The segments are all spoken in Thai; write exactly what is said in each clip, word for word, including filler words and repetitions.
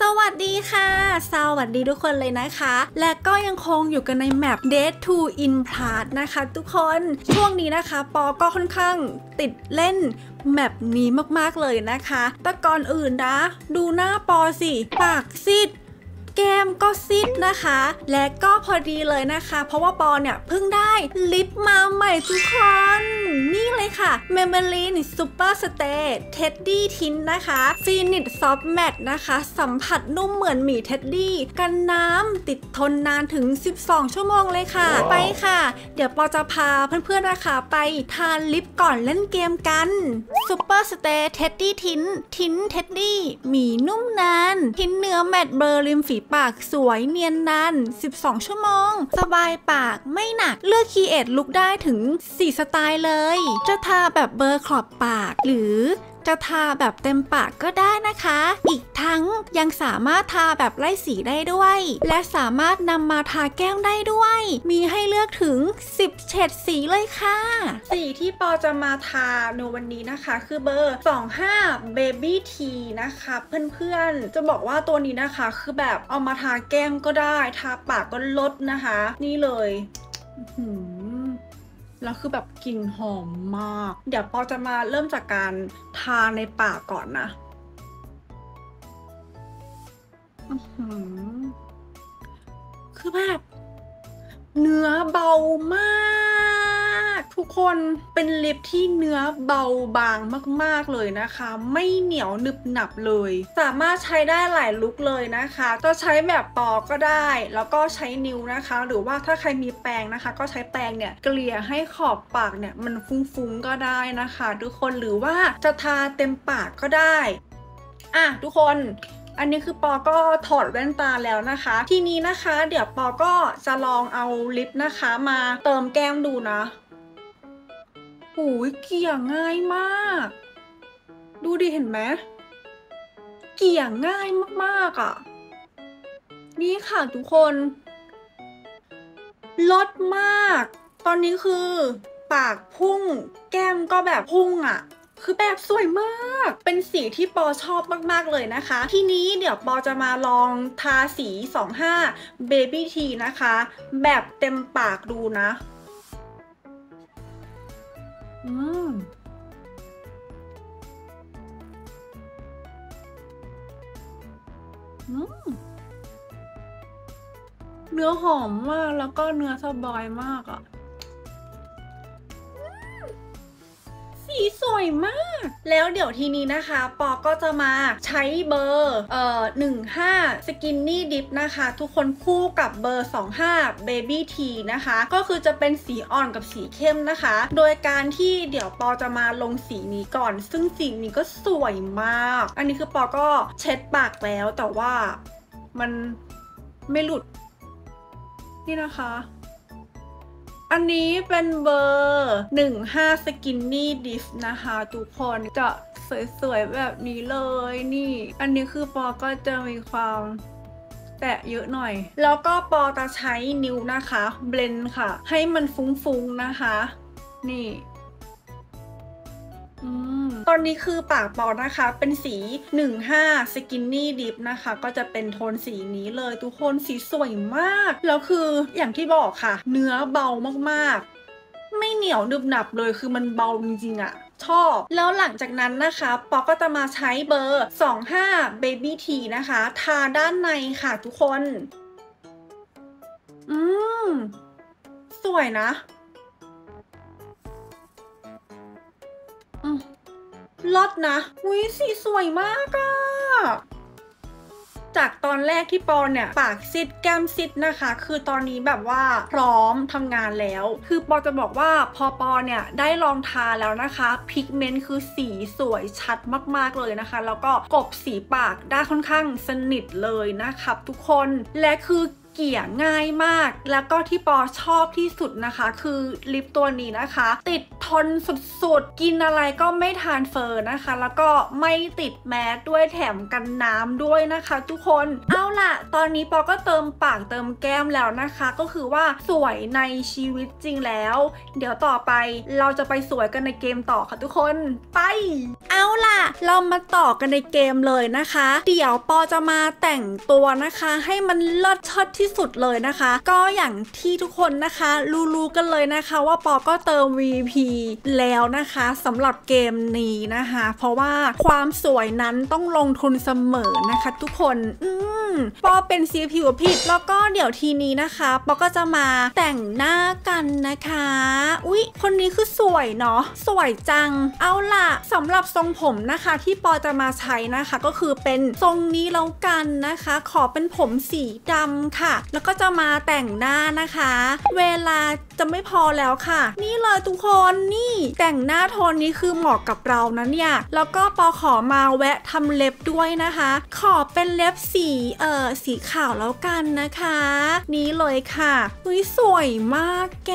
สวัสดีค่ะสวัสดีทุกคนเลยนะคะและก็ยังคงอยู่กันในแมป Dead to In Part นะคะทุกคนช่วงนี้นะคะปอก็ค่อนข้างติดเล่นแมปนี้มากๆเลยนะคะแต่ก่อนอื่นนะดูหน้าปอสิปากซีดแก้มก็ซิดนะคะและก็พอดีเลยนะคะเพราะว่าปอเนี่ยเพิ่งได้ลิปมาใหม่ทุกคนนี่เลยค่ะเมมเบลินซูเปอร์สเตย์เท็ดดี้ทินนะคะฟีนิตซอฟต์แมทนะคะสัมผัสนุ่มเหมือนหมีเท็ดดี้กันน้ำติดทนนานถึงสิบสองชั่วโมงเลยค่ะ wow. ไปค่ะเดี๋ยวปอจะพาเพื่อนๆนะคะไปทานลิปก่อนเล่นเกมกันซูเปอร์สเตย์เท็ดดี้ทินทินเท็ดดี้หมีนุ่มนานทินเนื้อแมทเบอร์ริมฝีปากสวยเนียนนานสิบสองชั่วโมงสบายปากไม่หนักเลือกครีเอทลุคได้ถึงสี่สไตล์เลยจะทาแบบเบอร์ขอบปากหรือจะทาแบบเต็มปากก็ได้นะคะอีกทั้งยังสามารถทาแบบไล่สีได้ด้วยและสามารถนำมาทาแก้มได้ด้วยมีให้เลือกถึงสิบเฉดสีเลยค่ะสีที่ปอจะมาทาในวันนี้นะคะคือเบอร์สองห้า Baby T นะคะเพื่อนๆจะบอกว่าตัวนี้นะคะคือแบบเอามาทาแก้มก็ได้ทาปากก็ลดนะคะนี่เลยแล้วคือแบบกลิ่นหอมมากเดี๋ยวปอจะมาเริ่มจากการทาในปากก่อนนะคือแบบเนื้อเบามากทุกคนเป็นลิปที่เนื้อเบาบางมากๆเลยนะคะไม่เหนียวหนึบหนับเลยสามารถใช้ได้หลายลุคเลยนะคะก็ใช้แบบปอก็ได้แล้วก็ใช้นิ้วนะคะหรือว่าถ้าใครมีแปรงนะคะก็ใช้แปรงเนี่ยเกลี่ยให้ขอบปากเนี่ยมันฟุ้งๆก็ได้นะคะทุกคนหรือว่าจะทาเต็มปากก็ได้อ่ะทุกคนอันนี้คือปอก็ถอดแว่นตาแล้วนะคะทีนี้นะคะเดี๋ยวปอก็จะลองเอาลิปนะคะมาเติมแก้มดูนะหูยเกี่ยง่ายมากดูดิเห็นไหมเกี่ยง่ายมากๆอ่ะนี่ค่ะทุกคนลดมากตอนนี้คือปากพุ่งแก้มก็แบบพุ่งอ่ะคือแบบสวยมากเป็นสีที่ปอชอบมากๆเลยนะคะทีนี้เดี๋ยวปอจะมาลองทาสีสองห้า Baby T นะคะแบบเต็มปากดูนะอืมอืมเนื้อหอมมากแล้วก็เนื้อสบายมากอ่ะสีสวยมากแล้วเดี๋ยวทีนี้นะคะปอก็จะมาใช้เบอร์เอ่อสิบห้า Skinny Dip นะคะทุกคนคู่กับเบอร์สองห้า Baby T นะคะก็คือจะเป็นสีอ่อนกับสีเข้มนะคะโดยการที่เดี๋ยวปอจะมาลงสีนี้ก่อนซึ่งสีนี้ก็สวยมากอันนี้คือปอก็เช็ดปากแล้วแต่ว่ามันไม่หลุดนี่นะคะอันนี้เป็นเบอร์สิบห้า Skinny Dip นะคะทุกคนจะสวยๆแบบนี้เลยนี่อันนี้คือปอก็จะมีความแตะเยอะหน่อยแล้วก็ปอจะใช้นิ้วนะคะเบลนด์ค่ะให้มันฟุ้งๆนะคะนี่ตอนนี้คือปากปอนะคะเป็นสีสิบห้า Skinny Dip นะคะก็จะเป็นโทนสีนี้เลยทุกคนสีสวยมากแล้วคืออย่างที่บอกค่ะเนื้อเบามากๆไม่เหนียวหนึบหนับเลยคือมันเบาจริงๆอะชอบแล้วหลังจากนั้นนะคะปอก็จะมาใช้เบอร์สองห้า Baby T นะคะทาด้านในค่ะทุกคนอืมสวยนะลดนะอุ้ยสีสวยมากอะจากตอนแรกที่ปอเนี่ยปากซิดแก้มซิดนะคะคือตอนนี้แบบว่าพร้อมทำงานแล้วคือปอจะบอกว่าพอปอเนี่ยได้ลองทาแล้วนะคะพิกเมนต์คือสีสวยชัดมากๆเลยนะคะแล้วก็กบสีปากได้ค่อนข้างสนิทเลยนะครับทุกคนและคือเกี่ยง่ายมากแล้วก็ที่ปอชอบที่สุดนะคะคือลิปตัวนี้นะคะติดทนสุดๆกินอะไรก็ไม่ทานเฟอร์นะคะแล้วก็ไม่ติดแมสด้วยแถมกันน้ำด้วยนะคะทุกคนเอา ล่ะตอนนี้ปอก็เติมปากเติมแก้มแล้วนะคะก็คือว่าสวยในชีวิตจริงแล้วเดี๋ยวต่อไปเราจะไปสวยกันในเกมต่อค่ะทุกคนไปเอาล่ะเรามาต่อกันในเกมเลยนะคะเดี๋ยวปอจะมาแต่งตัวนะคะให้มันเลิศเชิดที่สุดเลยนะคะก็อย่างที่ทุกคนนะคะรู้ๆกันเลยนะคะว่าปอก็เติม วี พี แล้วนะคะสำหรับเกมนี้นะคะเพราะว่าความสวยนั้นต้องลงทุนเสมอนะคะทุกคนอืมปอเป็นสีผิวผิดแล้วก็เดี๋ยวทีนี้นะคะปอก็จะมาแต่งหน้ากันนะคะอุ๊ยคนนี้คือสวยเนาะสวยจังเอาล่ะสำหรับทรงผมนะคะที่ปอจะมาใช้นะคะก็คือเป็นทรงนี้แล้วกันนะคะขอเป็นผมสีดำค่ะแล้วก็จะมาแต่งหน้านะคะเวลาจะไม่พอแล้วค่ะนี่เลยทุกคนนี่แต่งหน้าโทนนี้คือเหมาะกับเรานะเนี่ยแล้วก็ปอขอมาแวะทำเล็บด้วยนะคะขอเป็นเล็บสีเอ่อสีขาวแล้วกันนะคะนี้เลยค่ะอุ๊ยสวยมากแก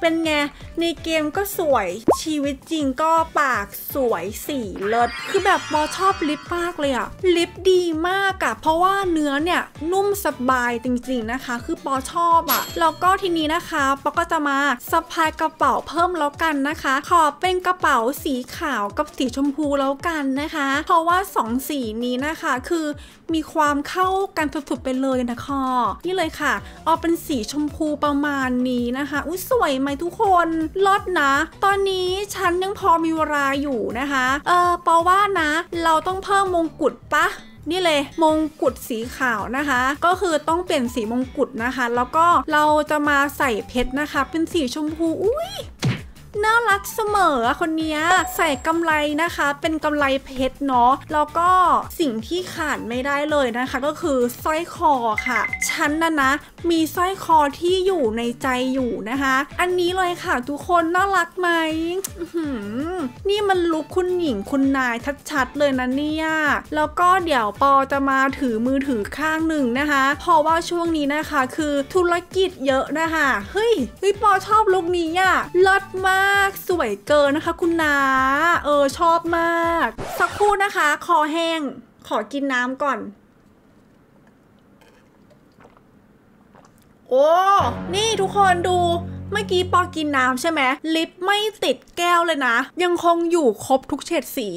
เป็นไงในเกมก็สวยชีวิตจริงก็ปากสวยสีเลิศคือแบบปอชอบลิปมากเลยอะลิปดีมากอะเพราะว่าเนื้อเนี่ยนุ่มสบายจริงๆนะคะคือปอชอบอะแล้วก็ทีนี้นะคะปอก็จะมาสะพายกระเป๋าเพิ่มแล้วกันนะคะขอเป็นกระเป๋าสีขาวกับสีชมพูแล้วกันนะคะเพราะว่าสองสีนี้นะคะคือมีความเข้ากันสุดๆไปเลยนะคะนี่เลยค่ะเอาเป็นสีชมพูประมาณนี้นะคะอุ้ยสวยไหมทุกคนลดนะตอนนี้ฉันยังพอมีเวลาอยู่นะคะเออปอว่านะเราต้องเพิ่มมงกุฎปะนี่เลยมงกุฎสีขาวนะคะก็คือต้องเปลี่ยนสีมงกุฎนะคะแล้วก็เราจะมาใส่เพชรนะคะเป็นสีชมพูอุ้ยน่ารักเสมอคนนี้ใส่กำไลนะคะเป็นกำไลเพชรเนาะแล้วก็สิ่งที่ขาดไม่ได้เลยนะคะก็คือสร้อยคอค่ะฉันน่ะนะมีสร้อยคอที่อยู่ในใจอยู่นะคะอันนี้เลยค่ะทุกคนน่ารักไหมนี่มันลุคคุณหญิงคุณนายชัดๆเลยนะเนี่ยแล้วก็เดี๋ยวปอจะมาถือมือถือข้างหนึ่งนะคะเพราะว่าช่วงนี้นะคะคือธุรกิจเยอะนะคะเฮ้ยเฮ้ยปอชอบลุคนี้อ่ะเลิศมากสวยเกินนะคะคุณนาเออชอบมากสักครู่นะคะคอแห้งขอกินน้ำก่อนโอ้นี่ทุกคนดูเมื่อกี้ปอกินน้ำใช่ไหมลิปไม่ติดแก้วเลยนะยังคงอยู่ครบทุกเฉดสี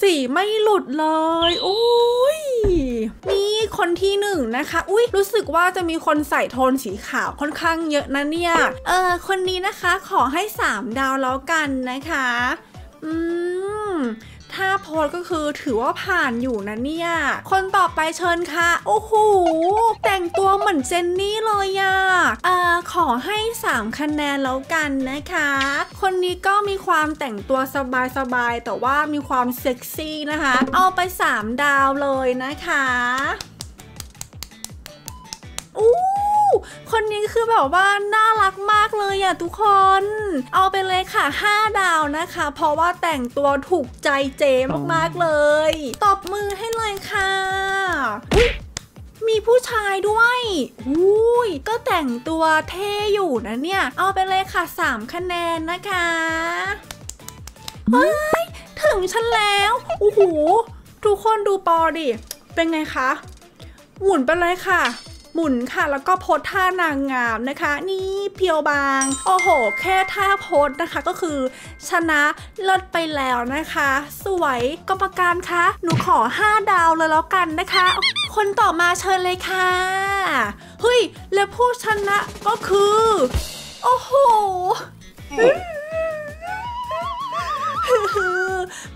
สีไม่หลุดเลยอุ้ยนี่คนที่หนึ่งนะคะอุ้ยรู้สึกว่าจะมีคนใส่โทนสีขาวค่อนข้างเยอะนะเนี่ยเออคนนี้นะคะขอให้สามดาวแล้วกันนะคะอืมถ้าโพสก็คือถือว่าผ่านอยู่นะเนี่ยคนต่อไปเชิญค่ะโอ้โหแต่งตัวเหมือนเจนนี่เลยอ่ะเอ่อขอให้สามคะแนนแล้วกันนะคะคนนี้ก็มีความแต่งตัวสบายๆแต่ว่ามีความเซ็กซี่นะคะเอาไปสามดาวเลยนะคะอู้คนนี้คือแบบว่าน่ารักมากเลยอ่ะทุกคนเอาไปเลยค่ะห้าดาวนะคะเพราะว่าแต่งตัวถูกใจเจมากๆเลยตบมือให้เลยค่ะมีผู้ชายด้วยอุ้ยก็แต่งตัวเท่อยู่นะเนี่ยเอาไปเลยค่ะสามคะแนนนะคะเฮ้ยถึงฉันแล้วโอ้โหทุกคนดูปอดิเป็นไงคะหมุนไปเลยค่ะหมุนค่ะแล้วก็โพสท่านางงามนะคะนี่เพียวบางโอ้โหแค่ท่าโพสนะคะก็คือชนะเลิศไปแล้วนะคะสวยกรรมการคะหนูขอห้าดาวเลยแล้วกันนะคะคนต่อมาเชิญเลยค่ะเฮ้ยและผู้ชนะก็คือโอ้โห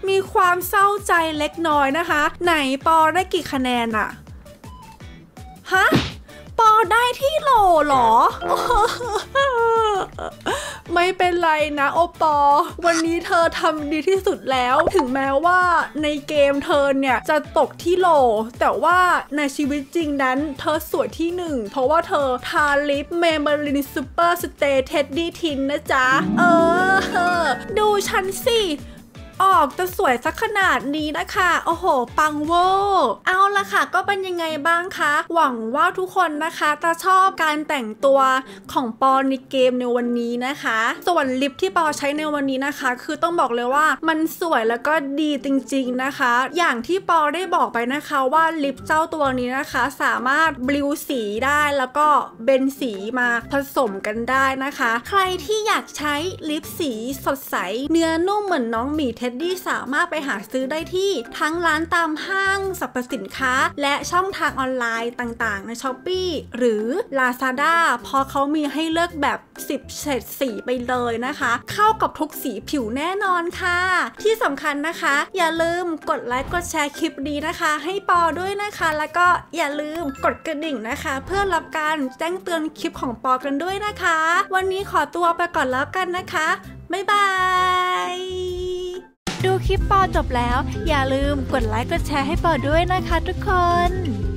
มีความเศร้าใจเล็กน้อยนะคะไหนปอได้กี่คะแนนอะฮะปอได้ที่โหลหรอไม่เป็นไรนะโอปอวันนี้เธอทำดีที่สุดแล้วถึงแม้ว่าในเกมเธอเนี่ยจะตกที่โหลแต่ว่าในชีวิตจริงนั้นเธอสวยที่หนึ่งเพราะว่าเธอทาลิปเมเบลินซูเปอร์สเตย์เท็ดดี้ทินนะจ๊ะเออดูฉันสิ ออกจะสวยสักขนาดนี้นะคะโอ้โหปังเวอร์เอาละค่ะก็เป็นยังไงบ้างคะหวังว่าทุกคนนะคะจะชอบการแต่งตัวของปอในเกมในวันนี้นะคะส่วนลิปที่ปอใช้ในวันนี้นะคะคือต้องบอกเลยว่ามันสวยแล้วก็ดีจริงๆนะคะอย่างที่ปอได้บอกไปนะคะว่าลิปเจ้าตัวนี้นะคะสามารถบลิวสีได้แล้วก็เบนสีมาผสมกันได้นะคะใครที่อยากใช้ลิปสีสดใสเนื้อนุ่มเหมือนน้องหมีเท็ดดี้สามารถไปหาซื้อได้ที่ทั้งร้านตามห้างสรรพสินค้าและช่องทางออนไลน์ต่างๆใน ช้อปปี้ หรือ ลาซาด้า พอเขามีให้เลือกแบบสิบเฉดสีไปเลยนะคะเข้ากับทุกสีผิวแน่นอนค่ะที่สำคัญนะคะอย่าลืมกดไลค์กดแชร์คลิปนี้นะคะให้ปอด้วยนะคะแล้วก็อย่าลืมกดกระดิ่งนะคะเพื่อรับการแจ้งเตือนคลิปของปอกันด้วยนะคะวันนี้ขอตัวไปก่อนแล้วกันนะคะบ๊ายบายดูคลิปปอจบแล้วอย่าลืมกดไลค์กดแชร์ให้ปอด้วยนะคะทุกคน